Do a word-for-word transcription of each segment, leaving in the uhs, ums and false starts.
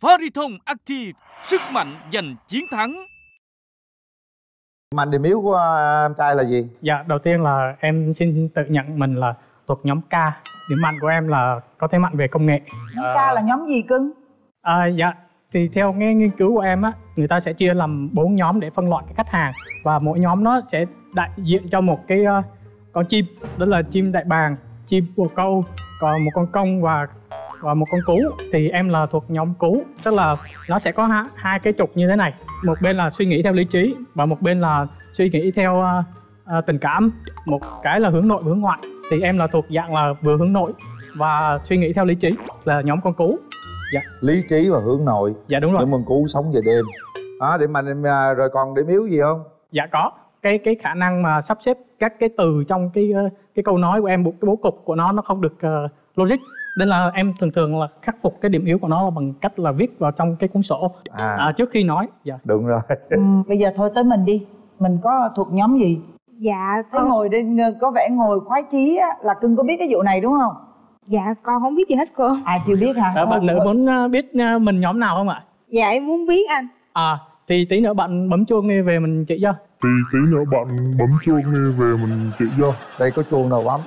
Pharisong Active, sức mạnh giành chiến thắng. Mạnh điểm yếu của em trai là gì? Dạ, đầu tiên là em xin tự nhận mình là thuộc nhóm K. Điểm mạnh của em là có thế mạnh về công nghệ. Nhóm K à... là nhóm gì cưng? À, dạ, thì theo nghe nghiên cứu của em á, người ta sẽ chia làm bốn nhóm để phân loại cái khách hàng. Và mỗi nhóm nó sẽ đại diện cho một cái uh, con chim. Đó là chim đại bàng, chim bồ câu, còn một con công và và một con cú. Thì em là thuộc nhóm cú, tức là nó sẽ có hai cái trục như thế này, một bên là suy nghĩ theo lý trí và một bên là suy nghĩ theo uh, uh, tình cảm, một cái là hướng nội hướng ngoại. Thì em là thuộc dạng là vừa hướng nội và suy nghĩ theo lý trí, là nhóm con cú. Dạ, lý trí và hướng nội. Dạ đúng rồi. Những con cú sống về đêm đó. Điểm mạnh rồi, còn điểm yếu gì không? Dạ có cái cái khả năng mà sắp xếp các cái từ trong cái cái câu nói của em, cái bố cục của nó nó không được uh, logic, nên là em thường thường là khắc phục cái điểm yếu của nó bằng cách là viết vào trong cái cuốn sổ à. À, trước khi nói. Dạ đúng rồi. Ừ, bây giờ thôi tới mình đi, mình có thuộc nhóm gì? Dạ con... Cái ngồi đi, có vẻ ngồi khoái chí á, là cưng có biết cái vụ này đúng không? Dạ con không biết gì hết cô. À chưa biết hả? Ờ, bạn nữ muốn biết mình nhóm nào không ạ? Dạ em muốn biết anh. À thì tí nữa bạn bấm chuông đi về mình chị cho. Thì tí nữa bạn bấm chuông đi về mình chị cho. Đây có chuông nào bấm?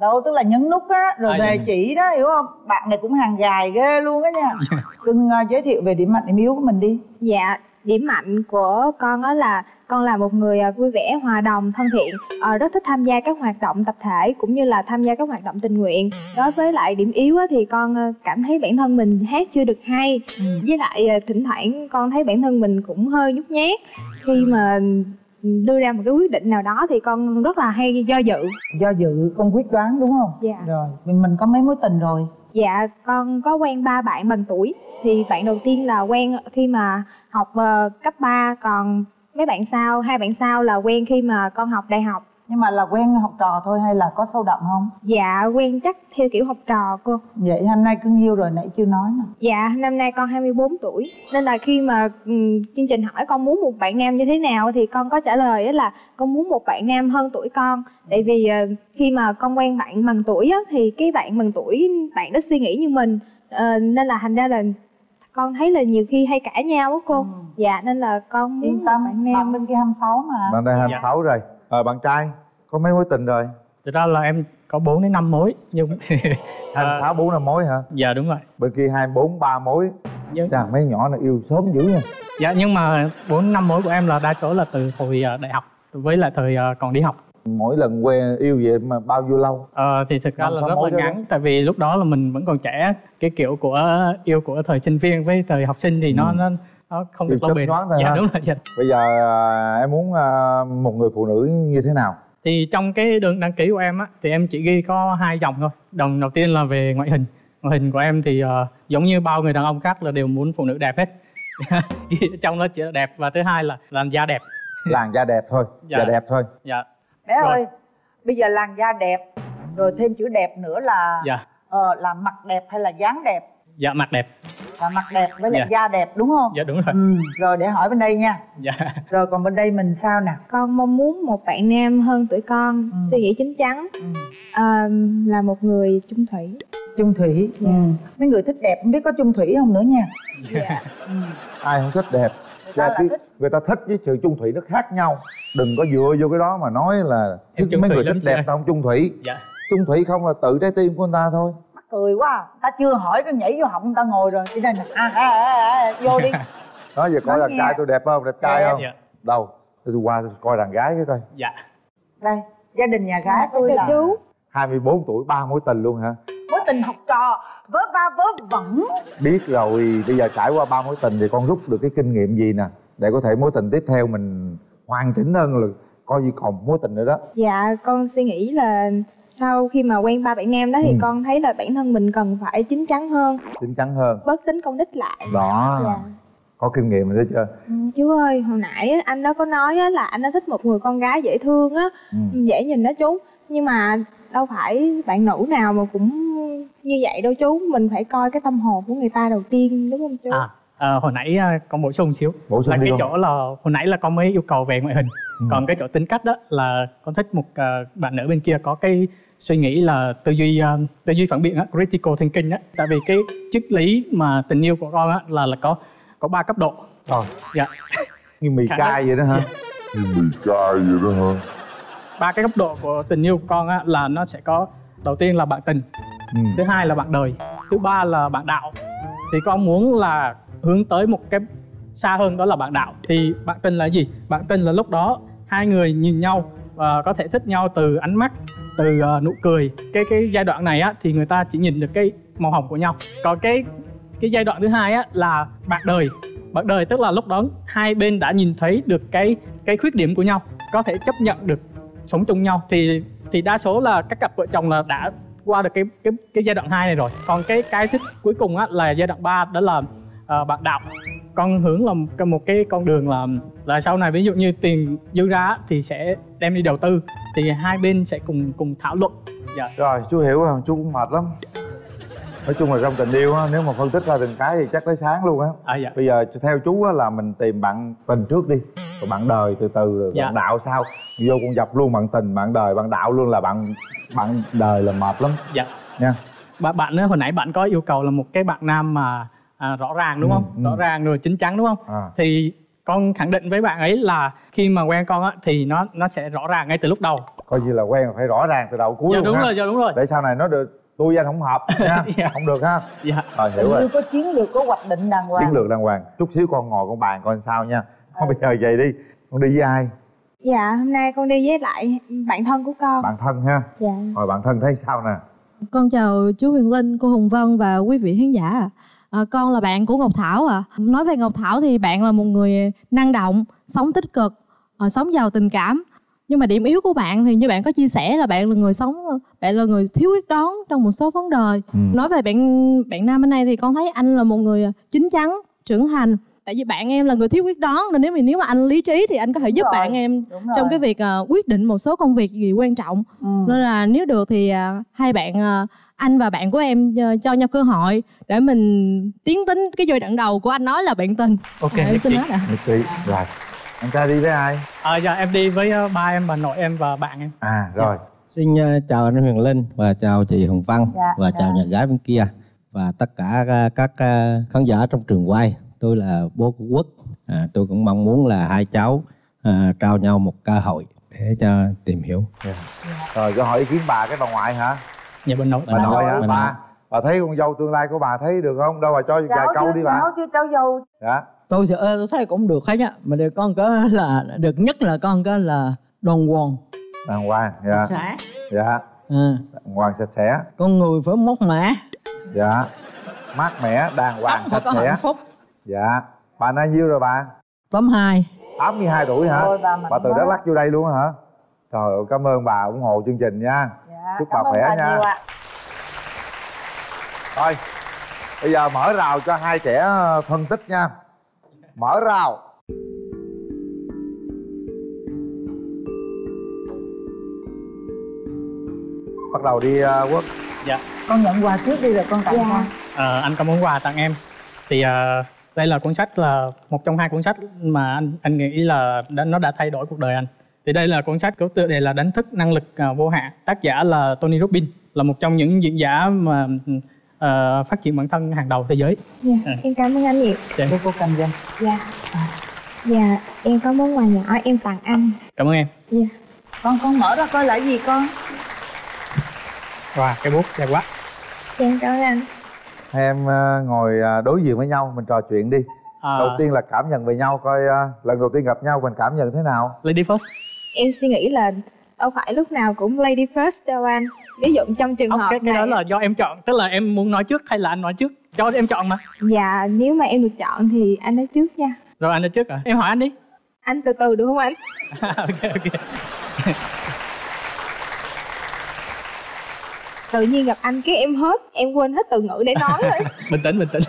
Đâu, tức là nhấn nút á, rồi à, về dạ. Chỉ đó, hiểu không? Bạn này cũng hàng gài ghê luôn á nha. Dạ. Cưng uh, giới thiệu về điểm mạnh, điểm yếu của mình đi. Dạ, điểm mạnh của con đó là con là một người vui vẻ, hòa đồng, thân thiện, uh, rất thích tham gia các hoạt động tập thể cũng như là tham gia các hoạt động tình nguyện. Đối với lại điểm yếu á, thì con uh, cảm thấy bản thân mình hát chưa được hay. Ừ. Với lại uh, thỉnh thoảng con thấy bản thân mình cũng hơi nhút nhát. Khi mà đưa ra một cái quyết định nào đó thì con rất là hay do dự. Do dự, con quyết đoán đúng không? Dạ. Rồi, mình, mình có mấy mối tình rồi? Dạ, con có quen ba bạn bằng tuổi. Thì bạn đầu tiên là quen khi mà học uh, cấp ba, còn mấy bạn sau, hai bạn sau là quen khi mà con học đại học. Nhưng mà là quen học trò thôi hay là có sâu đậm không? Dạ, quen chắc theo kiểu học trò cô. Vậy hôm nay cưng nhiêu rồi nãy chưa nói nè? Dạ, năm nay con hai mươi bốn tuổi. Nên là khi mà um, chương trình hỏi con muốn một bạn nam như thế nào thì con có trả lời là con muốn một bạn nam hơn tuổi con. Tại vì uh, khi mà con quen bạn bằng tuổi á, thì cái bạn bằng tuổi, bạn đã suy nghĩ như mình. uh, Nên là thành ra là con thấy là nhiều khi hay cãi nhau á cô. Ừ. Dạ, nên là con muốn một bạn nam. Bạn bên kia hai mươi sáu mà. Bạn đây hai mươi sáu dạ. Rồi. À, bạn trai có mấy mối tình rồi? Thực ra là em có bốn đến năm mối nhưng hai mươi sáu bốn năm mối hả? Dạ đúng rồi. Bên kia hai mươi bốn ba mối. Dạ. Chà, mấy nhỏ này yêu sớm dữ nha. Dạ nhưng mà bốn năm mối của em là đa số là từ hồi đại học với lại thời còn đi học. Mỗi lần quen yêu vậy mà bao nhiêu lâu? Ờ, thì thực ra là rất là ngắn, tại vì lúc đó là mình vẫn còn trẻ, cái kiểu của yêu của thời sinh viên với thời học sinh thì ừ. nó nó Đó, không được lâu bền. Dạ, đúng rồi, dạ. Bây giờ à, em muốn à, một người phụ nữ như thế nào? Thì trong cái đường đăng ký của em á, thì em chỉ ghi có hai dòng thôi. Đồng đầu tiên là về ngoại hình. Ngoại hình của em thì à, giống như bao người đàn ông khác là đều muốn phụ nữ đẹp hết. Trong đó chỉ là đẹp, và thứ hai là làn da đẹp. Làn da đẹp thôi, dạ. Da đẹp thôi. Dạ. Bé rồi. Ơi, bây giờ làn da đẹp, rồi thêm chữ đẹp nữa là dạ. Ờ, là mặt đẹp hay là dáng đẹp? Dạ mặt đẹp. Và mặt đẹp với lại dạ. Da đẹp đúng không? Dạ đúng rồi. Ừ, rồi để hỏi bên đây nha. Dạ. Rồi còn bên đây mình sao nè? Con mong muốn một bạn nam hơn tuổi con, ừ. Suy nghĩ chín chắn, ừ. À, là một người chung thủy. Chung thủy. Dạ. Ừ. Mấy người thích đẹp không biết có chung thủy không nữa nha. Dạ. Ừ. Ai không thích đẹp? Người ta, thích. Người ta thích với sự chung thủy nó khác nhau. Đừng có dựa vô cái đó mà nói là mấy người thích đẹp ta không chung thủy. Dạ. Chung thủy không là tự trái tim của người ta thôi. Cười quá à. Ta chưa hỏi nó nhảy vô họng ta ngồi rồi. Đi đây nè. À, à, à, à, vô đi. Nói giờ coi đàn trai tôi đẹp không? Đẹp trai không? Dạ. Đâu? Tôi qua tôi coi đàn gái cái coi. Dạ. Đây, gia đình nhà gái tôi là chú. hai mươi bốn tuổi, ba mối tình luôn hả? Mối tình học trò, vớ va vớ vẩn. Biết rồi, bây giờ trải qua ba mối tình thì con rút được cái kinh nghiệm gì nè? Để có thể mối tình tiếp theo mình hoàn chỉnh hơn là coi như còn mối tình nữa đó. Dạ, con suy nghĩ là sau khi mà quen ba bạn nam đó thì ừ. Con thấy là bản thân mình cần phải chín chắn hơn. Chín chắn hơn. Bớt tính công đích lại. Đó dạ. Có kinh nghiệm rồi đó chưa? Ừ, chú ơi, hồi nãy anh đó có nói là anh đó thích một người con gái dễ thương á, ừ. Dễ nhìn đó chú. Nhưng mà đâu phải bạn nữ nào mà cũng như vậy đâu chú. Mình phải coi cái tâm hồn của người ta đầu tiên đúng không chú? À, À, hồi nãy con bổ sung xíu bổ sung là cái không? Chỗ là hồi nãy là con mới yêu cầu về ngoại hình, ừ. còn cái chỗ tính cách đó là con thích một uh, bạn nữ bên kia có cái suy nghĩ là tư duy uh, tư duy phản biện á, critical thinking á. Tại vì cái triết lý mà tình yêu của con á là là có có ba cấp độ. Ờ. Dạ. Như mì cay vậy đó hả? Như mì cay vậy đó hả? Ba cái cấp độ của tình yêu của con á là nó sẽ có, đầu tiên là bạn tình, ừ. thứ hai là bạn đời, thứ ba là bạn đạo. Thì con muốn là hướng tới một cái xa hơn, đó là bạn đạo. Thì bạn tình là gì? Bạn tình là lúc đó hai người nhìn nhau và có thể thích nhau từ ánh mắt, từ uh, nụ cười. Cái cái giai đoạn này á thì người ta chỉ nhìn được cái màu hồng của nhau. Còn cái cái giai đoạn thứ hai á là bạn đời. Bạn đời tức là lúc đó hai bên đã nhìn thấy được cái cái khuyết điểm của nhau, có thể chấp nhận được sống chung nhau. Thì thì đa số là các cặp vợ chồng là đã qua được cái cái cái giai đoạn hai này rồi. Còn cái cái thích cuối cùng á là giai đoạn ba, đó là À, bạn đạo. Con hướng là một cái con đường là là sau này ví dụ như tiền dư ra thì sẽ đem đi đầu tư, thì hai bên sẽ cùng cùng thảo luận. Dạ. Rồi chú hiểu không? Chú cũng mệt lắm. Nói chung là trong tình yêu á, nếu mà phân tích ra từng cái thì chắc tới sáng luôn á. À, dạ. Bây giờ theo chú á là mình tìm bạn tình trước đi, rồi bạn đời từ từ, rồi dạ. bạn đạo sau. Vô con dập luôn bạn tình, bạn đời, bạn đạo luôn là bạn bạn đời là mệt lắm. Dạ. Nha. Bạn bạn á, hồi nãy bạn có yêu cầu là một cái bạn nam mà À, rõ ràng đúng không? Ừ, ừ. Rõ ràng rồi chín chắn đúng không? À. Thì con khẳng định với bạn ấy là khi mà quen con á thì nó nó sẽ rõ ràng ngay từ lúc đầu. Coi như là quen phải rõ ràng từ đầu cuối dạ, luôn đúng ha. Rồi, dạ, đúng rồi. Để sau này nó được tôi anh không hợp nha. Dạ. Không được ha. Dạ. Rồi hiểu rồi. Có chiến lược, có hoạch định đàng hoàng. Chiến lược đàng hoàng. Chút xíu con ngồi con bàn coi sao nha. Không bây giờ vậy đi. Con đi với ai? Dạ, hôm nay con đi với lại bạn thân của con. Bạn thân ha. Dạ. Rồi bạn thân thấy sao nè? Con chào chú Huyền Linh, cô Hồng Vân và quý vị khán giả ạ. À, con là bạn của Ngọc Thảo ạ. À. Nói về Ngọc Thảo thì bạn là một người năng động, sống tích cực, à, sống giàu tình cảm. Nhưng mà điểm yếu của bạn thì như bạn có chia sẻ là bạn là người sống, bạn là người thiếu quyết đoán trong một số vấn đề. Ừ. Nói về bạn bạn nam bên này thì con thấy anh là một người chín chắn, trưởng thành. Tại vì bạn em là người thiếu quyết đoán, nên nếu mà nếu mà anh lý trí thì anh có thể giúp bạn em trong cái việc uh, quyết định một số công việc gì quan trọng. Ừ. Nên là nếu được thì uh, hai bạn uh, anh và bạn của em uh, cho nhau cơ hội để mình tiến tính cái giai đoạn đầu của anh nói là bạn tình. Ok, à, em xin chị. Hết ạ. Rồi. Em ra đi với ai? À, dạ em đi với uh, ba em, bà nội em và bạn em. À rồi. Dạ. Xin uh, chào anh Huyền Linh và chào chị Hồng Vân dạ, và dạ. chào nhà gái bên kia và tất cả uh, các uh, khán giả trong trường quay. Tôi là bố của Quốc. À, tôi cũng mong muốn là hai cháu à, trao nhau một cơ hội để cho tìm hiểu. Yeah. Yeah. Rồi cho hỏi ý kiến bà, cái bà ngoại hả? Dạ bên nội. Bà, bà nội hả? Bà, bà, bà thấy con dâu tương lai của bà thấy được không? Đâu bà cho vài câu đi bà. Cháu chưa cháu dâu. Dạ. Tôi tôi thấy cũng được hết á. Mà được con có là được nhất là con có là đoàn hoàng. Đoàn hoàng. Dạ. Sạch sẽ. Dạ. Ừ. Hoàng sạch sẽ. Con người phải mốt mẻ. Dạ. Mát mẻ, đàng hoàng, sạch sẽ. Sống phải có hạnh phúc. Dạ. Bà bao nhiêu rồi bà? tám mươi hai. tám mươi hai tuổi hả? Ôi, bà, bà từ Đắk Lắk vô đây luôn hả? Trời ơi, cảm ơn bà ủng hộ chương trình nha. Dạ, chúc bà khỏe bà nha. Thôi, bây giờ mở rào cho hai trẻ phân tích nha. Mở rào. Bắt đầu đi uh, Quốc. Dạ. Con nhận quà trước đi rồi con tặng sao? Ờ, anh có món quà tặng em. Thì uh... đây là cuốn sách, là một trong hai cuốn sách mà anh anh nghĩ là đã, nó đã thay đổi cuộc đời anh. Thì đây là cuốn sách có tựa đề là Đánh thức năng lực uh, vô hạn. Tác giả là Tony Robbins, là một trong những diễn giả mà uh, phát triển bản thân hàng đầu thế giới. Dạ, yeah, à. Em cảm ơn anh Nhiệt. Dạ. Cô cầm cho. Dạ. Dạ, em có món quà nhỏ em tặng anh. Cảm ơn em. Dạ. Yeah. Con con mở ra coi là gì con. Wow, cái bút đẹp quá. Em cảm ơn anh. Em ngồi đối diện với nhau, mình trò chuyện đi. à... Đầu tiên là cảm nhận về nhau, coi lần đầu tiên gặp nhau mình cảm nhận thế nào. Lady first. Em suy nghĩ là đâu phải lúc nào cũng lady first đâu anh. Ví dụ trong trường Ông, hợp cái, cái này cái đó là do em chọn, tức là em muốn nói trước hay là anh nói trước? Cho em chọn mà. Dạ, nếu mà em được chọn thì anh nói trước nha. Rồi anh nói trước à? Em hỏi anh đi. Anh từ từ được không anh? Ok, ok. Tự nhiên gặp anh cái em hết, em quên hết từ ngữ để nói rồi. Bình tĩnh, bình tĩnh.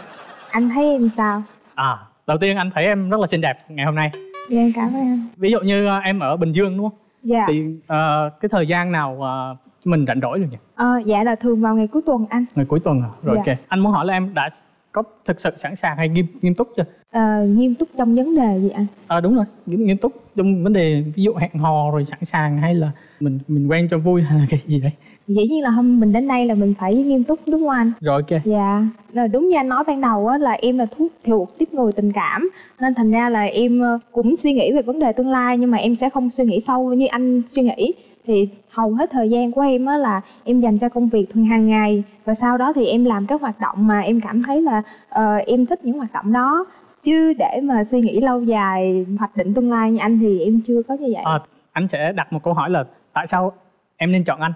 Anh thấy em sao? À, đầu tiên anh thấy em rất là xinh đẹp ngày hôm nay. Dạ, em cảm ơn anh. Ví dụ như uh, em ở Bình Dương đúng không? Dạ. Thì uh, cái thời gian nào uh, mình rảnh rỗi được nhỉ? Ờ, dạ là thường vào ngày cuối tuần anh. Ngày cuối tuần à? Rồi dạ. Ok. Anh muốn hỏi là em đã có thực sự sẵn sàng hay nghiêm nghiêm túc chưa? À, nghiêm túc trong vấn đề gì anh? À, đúng rồi, nghiêm, nghiêm túc trong vấn đề ví dụ hẹn hò rồi sẵn sàng hay là mình mình quen cho vui hay là cái gì đấy? Dĩ nhiên là hôm mình đến đây là mình phải nghiêm túc, đúng không anh? Rồi, ok. Dạ, là đúng như anh nói ban đầu á, là em là thuốc thuộc tiếp người tình cảm, nên thành ra là em cũng suy nghĩ về vấn đề tương lai, nhưng mà em sẽ không suy nghĩ sâu như anh suy nghĩ. Thì hầu hết thời gian của em á, là em dành cho công việc thường hàng ngày, và sau đó thì em làm các hoạt động mà em cảm thấy là uh, em thích những hoạt động đó. Chứ để mà suy nghĩ lâu dài, hoạch định tương lai như anh thì em chưa có như vậy. À, anh sẽ đặt một câu hỏi là tại sao em nên chọn anh,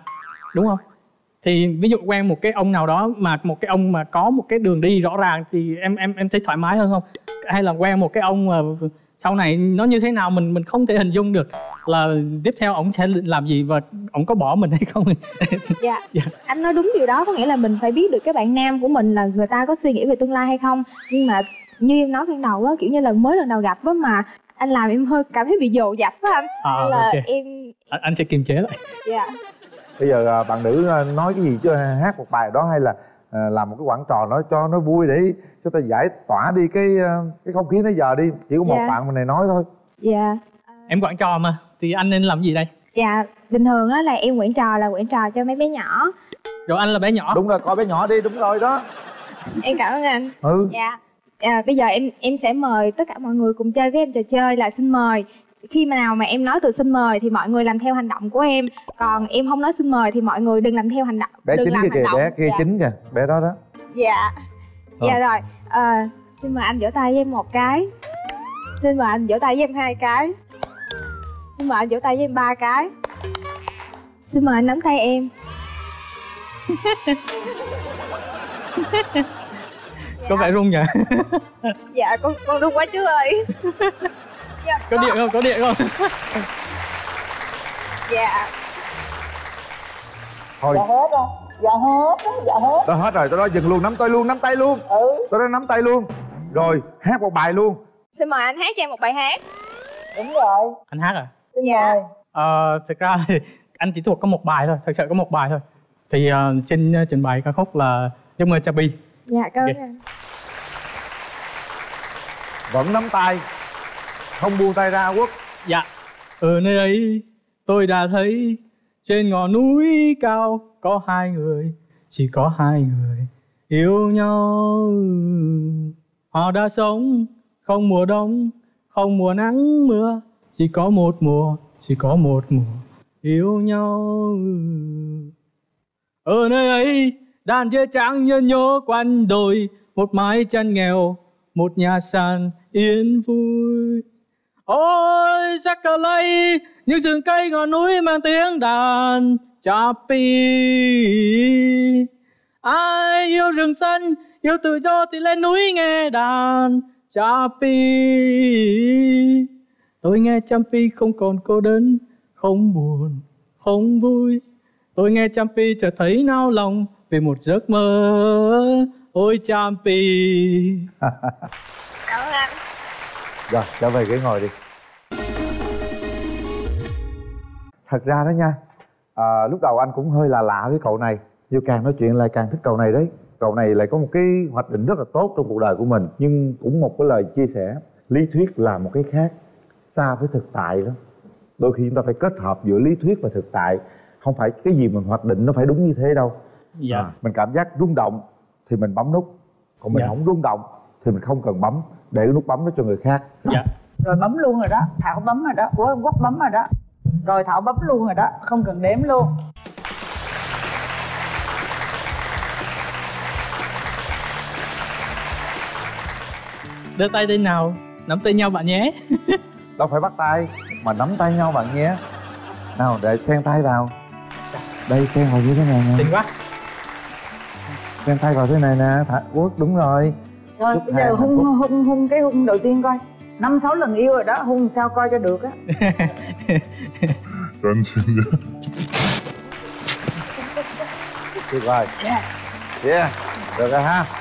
đúng không? Thì ví dụ quen một cái ông nào đó mà một cái ông mà có một cái đường đi rõ ràng thì em em em thấy thoải mái hơn không? Hay là quen một cái ông mà sau này nó như thế nào mình mình không thể hình dung được, là tiếp theo ổng sẽ làm gì và ổng có bỏ mình hay không? Dạ, dạ, anh nói đúng điều đó, có nghĩa là mình phải biết được cái bạn nam của mình là người ta có suy nghĩ về tương lai hay không. Nhưng mà như em nói ban đầu á, kiểu như là mới lần đầu gặp á mà anh làm em hơi cảm thấy bị dồ dập á anh. À, nên là okay, em anh, anh sẽ kiềm chế lại. Dạ. Bây giờ bạn nữ nói cái gì chứ, hát một bài đó hay là làm một cái quảng trò nói cho nó vui để cho ta giải tỏa đi cái cái không khí nãy giờ đi, chỉ có một yeah. bạn mình này nói thôi. Dạ. Yeah. Em quảng trò mà thì anh nên làm gì đây? Dạ, yeah. bình thường á là em quảng trò là quảng trò cho mấy bé nhỏ. Rồi anh là bé nhỏ. Đúng rồi, coi bé nhỏ đi, đúng rồi đó. Em cảm ơn anh. Ừ. Dạ. Yeah. À, bây giờ em em sẽ mời tất cả mọi người cùng chơi với em trò chơi là xin mời. Khi mà nào mà em nói từ xin mời thì mọi người làm theo hành động của em, còn em không nói xin mời thì mọi người đừng làm theo hành động. Bé chính kìa, bé kia chính kìa, bé đó đó. Dạ. Dạ rồi, à, xin mời anh vỗ tay với em một cái, xin mời anh vỗ tay với em hai cái, xin mời anh vỗ tay với em ba cái, xin mời anh nắm tay em. Có vẻ run nhỉ? Dạ, con con run quá chứ ơi. Dạ, có, có điện không? Có điện không? Dạ. Thôi. Dạ hết rồi. Dạ hết. Dạ hết. Tôi hết rồi, tôi nói dừng luôn, nắm tay luôn, nắm tay luôn. Ừ. Tôi nói nắm tay luôn. Rồi, hát một bài luôn. Xin mời anh hát cho em một bài hát. Đúng rồi. Anh hát à? Xin dạ. mời. Ờ, thực ra thì anh chỉ thuộc có một bài thôi, thật sự có một bài thôi. Thì uh, xin trình bày ca khúc là Chúc mừng Chubby. Dạ, cảm ơn okay. anh. Vẫn nắm tay, không buông tay ra Quốc. Dạ. Ở nơi ấy tôi đã thấy trên ngọn núi cao có hai người, chỉ có hai người yêu nhau. Họ đã sống không mùa đông, không mùa nắng mưa, chỉ có một mùa, chỉ có một mùa yêu nhau. Ở nơi ấy đàn dê trắng nhớ nhố quanh đồi, một mái tranh nghèo, một nhà sàn yên vui. Ôi chắc cờ lây những rừng cây ngọn núi mang tiếng đàn Chubby. Ai yêu rừng xanh, yêu tự do thì lên núi nghe đàn Chubby. Tôi nghe Chubby không còn cô đơn, không buồn, không vui. Tôi nghe Chubby chợt thấy nao lòng về một giấc mơ. Ôi Chubby. Cảm ơn anh. Rồi, trở về ghế ngồi đi. Thật ra đó nha, à, lúc đầu anh cũng hơi là lạ với cậu này. Dù càng nói chuyện lại càng thích cậu này đấy. Cậu này lại có một cái hoạch định rất là tốt trong cuộc đời của mình. Nhưng cũng một cái lời chia sẻ, lý thuyết là một cái khác, xa với thực tại lắm. Đôi khi chúng ta phải kết hợp giữa lý thuyết và thực tại. Không phải cái gì mình hoạch định nó phải đúng như thế đâu. Dạ. À, mình cảm giác rung động thì mình bấm nút. Còn mình dạ. không rung động thì mình không cần bấm, để cái nút bấm nó cho người khác. Dạ. Rồi bấm luôn rồi đó, Thảo bấm rồi đó, Ủa, Quốc bấm rồi đó. Rồi Thảo bấm luôn rồi đó, không cần đếm luôn. Đưa tay đi nào, nắm tay nhau bạn nhé. Đâu phải bắt tay, mà nắm tay nhau bạn nhé. Nào, để sen tay vào. Đây, sen vào như thế này nè. Tình quá. Sen tay vào thế này nè, Thảo, Quốc, đúng rồi. Rồi, bây giờ hung, hung, hung, hung cái hung đầu tiên coi. Năm sáu lần yêu rồi đó, hung sao coi cho được á. Anh xin được. Tuyệt vời. Yeah. Yeah, được rồi ha.